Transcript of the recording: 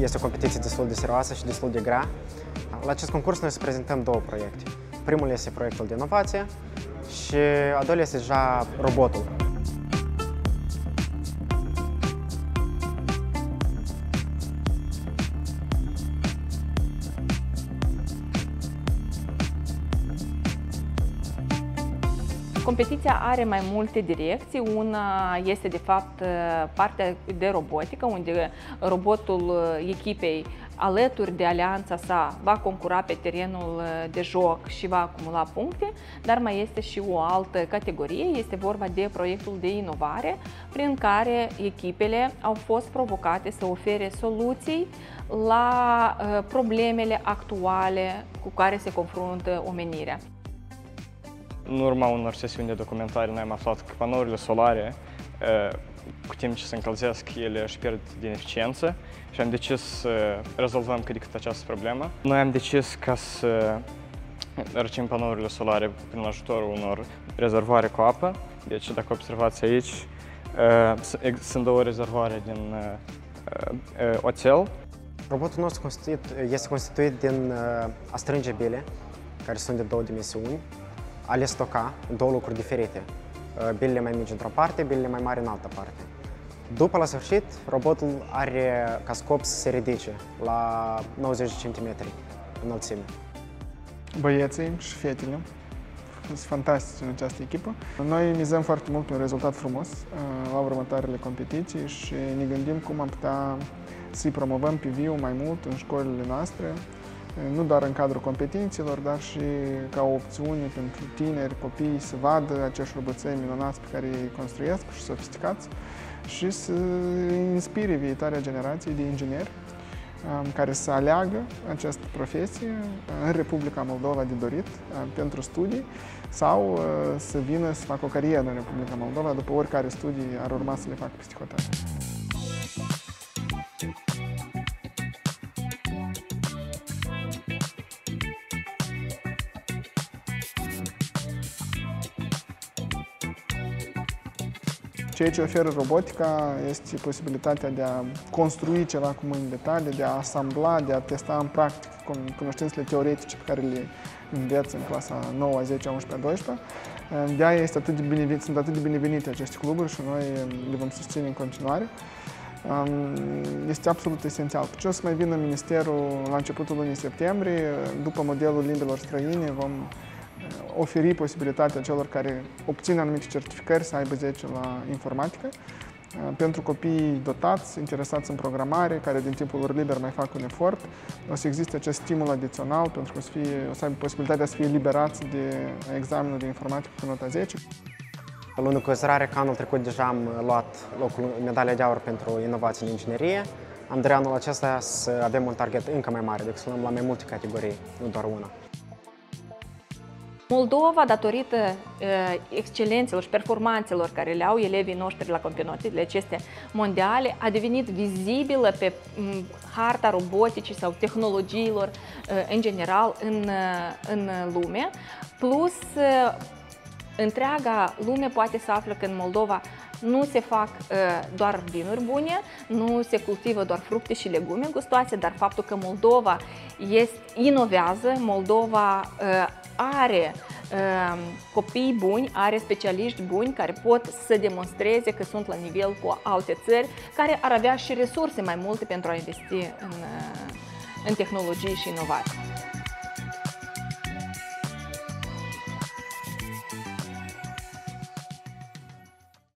Este o competiție destul de serioasă și destul de grea. La acest concurs noi să prezentăm două proiecte. Primul este proiectul de inovație și a doilea este deja robotul. Competiția are mai multe direcții. Una este, de fapt, partea de robotică, unde robotul echipei, alături de alianța sa, va concura pe terenul de joc și va acumula puncte, dar mai este și o altă categorie. Este vorba de proiectul de inovare, prin care echipele au fost provocate să ofere soluții la problemele actuale cu care se confruntă omenirea. În urma unor sesiuni de documentare, noi am aflat că panourile solare, cu timp ce se încălzesc, ele își pierd din eficiență și am decis să rezolvăm cât de cât această problemă. Noi am decis ca să răcim panourile solare prin ajutorul unor rezervoare cu apă. Deci, dacă observați aici, sunt două rezervoare din oțel. Robotul nostru este constituit din a strânge bile, care sunt de două dimensiuni, a le stoca în două lucruri diferite. Bilele mai mici într-o parte, bilele mai mari în altă parte. După, la sfârșit, robotul are ca scop să se ridice la 90 cm înălțime. Băieții și fetele sunt fantastici în această echipă. Noi mizăm foarte mult un rezultat frumos la următoarele competiții și ne gândim cum am putea să-i promovăm pe viu mai mult în școlile noastre, nu doar în cadrul competițiilor, dar și ca o opțiune pentru tineri, copii, să vadă acești roboței minunați pe care ei construiesc și sofisticați și să inspire viitoarea generație de ingineri care să aleagă această profesie în Republica Moldova de dorit pentru studii sau să vină să facă o carieră în Republica Moldova după oricare studii ar urma să le facă peste hotare. Ceea ce oferă robotica este posibilitatea de a construi ceva cu mâinile tale, de a asambla, de a testa în practic cunoștințele teoretice pe care le înveți în clasa 9, 10, 11, 12. De aia sunt atât de binevenite aceste cluburi și noi le vom susține în continuare. Este absolut esențial. Pe ce o să mai vină Ministerul la începutul lunii septembrie, după modelul limbilor străine, vom oferi posibilitatea celor care obțin anumite certificări să aibă 10 la informatică. Pentru copiii dotați, interesați în programare, care din timpul lor liber mai fac un efort, o să existe acest stimul adițional pentru că o să aibă posibilitatea să fie liberați de examenul de informatică cu nota 10. Luând considerare că anul trecut deja am luat medalia de aur pentru inovații în inginerie, am dorit anul acesta să avem un target încă mai mare, deci să luăm la mai multe categorii, nu doar una. Moldova, datorită excelențelor și performanțelor care le au elevii noștri la competițiile acestea mondiale, a devenit vizibilă pe harta roboticii sau tehnologiilor în general în lume. Plus, întreaga lume poate să află că în Moldova nu se fac doar vinuri bune, nu se cultivă doar fructe și legume gustoase, dar faptul că Moldova inovează, Moldova are copii buni, are specialiști buni care pot să demonstreze că sunt la nivel cu alte țări, care ar avea și resurse mai multe pentru a investi în tehnologii și inovații.